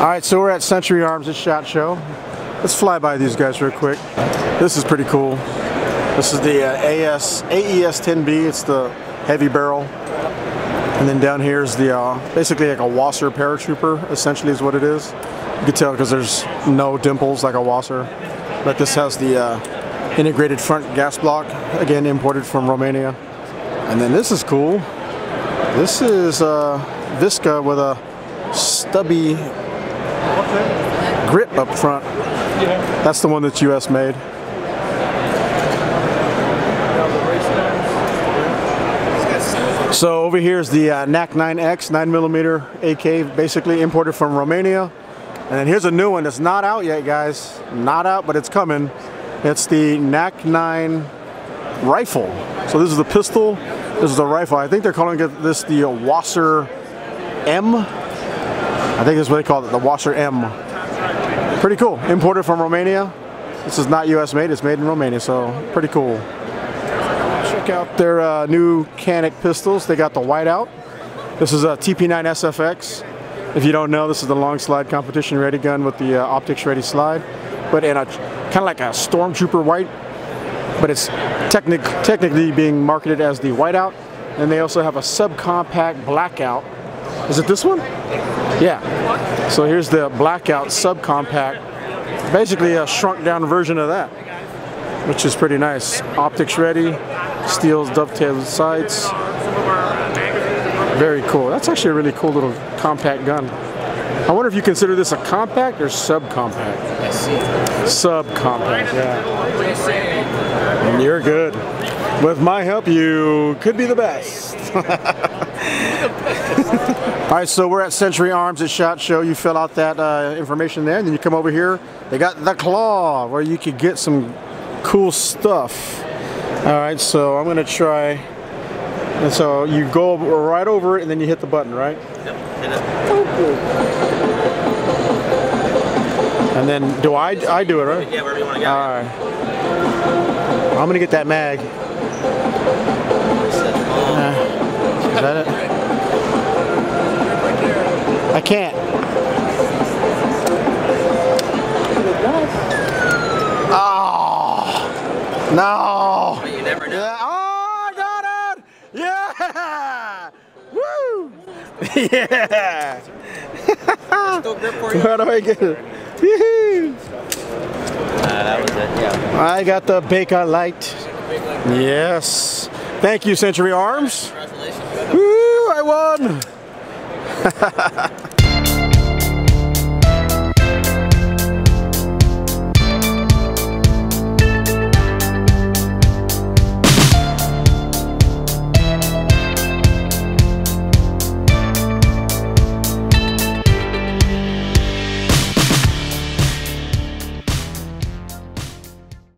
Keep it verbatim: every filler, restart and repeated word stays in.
Alright, so we're at Century Arms at SHOT Show. Let's fly by these guys real quick. This is pretty cool. This is the uh, A E S ten B, it's the heavy barrel. And then down here is the, uh, basically like a Wasser paratrooper, essentially is what it is. You can tell because there's no dimples like a Wasser. But this has the uh, integrated front gas block, again imported from Romania. And then this is cool. This is uh, Visca with a stubby grip up front. That's the one that's U S made. So over here is the uh, N A K nine X, nine millimeter A K, basically imported from Romania. And then here's a new one that's not out yet, guys. Not out, but it's coming. It's the N A K nine rifle. So this is the pistol, this is the rifle. I think they're calling this the uh, Wasser M. I think that's what they call it, the Wasser M. Pretty cool. Imported from Romania. This is not U S made, it's made in Romania, so pretty cool. Check out their uh, new Canik pistols. They got the whiteout. This is a T P nine S F X. If you don't know, this is the long slide competition ready gun with the uh, optics ready slide, but in a kind of like a stormtrooper white. But it's technic technically being marketed as the whiteout. And they also have a subcompact blackout. Is it this one? Yeah. So here's the blackout subcompact. Basically a shrunk down version of that, which is pretty nice. Optics ready. Steel's dovetailed sights. Very cool. That's actually a really cool little compact gun. I wonder if you consider this a compact or subcompact. Subcompact, yeah. And you're good. With my help, you could be the best. All right, so we're at Century Arms at SHOT Show. You fill out that uh, information there, and then you come over here. They got the claw, where you could get some cool stuff. All right, so I'm gonna try, and so you go right over it and then you hit the button, right? Yep. And then do I, I do it, right? Yeah, wherever you wanna go. All right. I'm gonna get that mag. Uh, is that it? I can't. Oh, no. Yeah. Oh, I got it! Yeah! Woo! Yeah! How do I get it? Woohoo! Uh, that was it, yeah. I got the Baker light. Yes. Thank you, Century Arms. Congratulations. Woo! I won!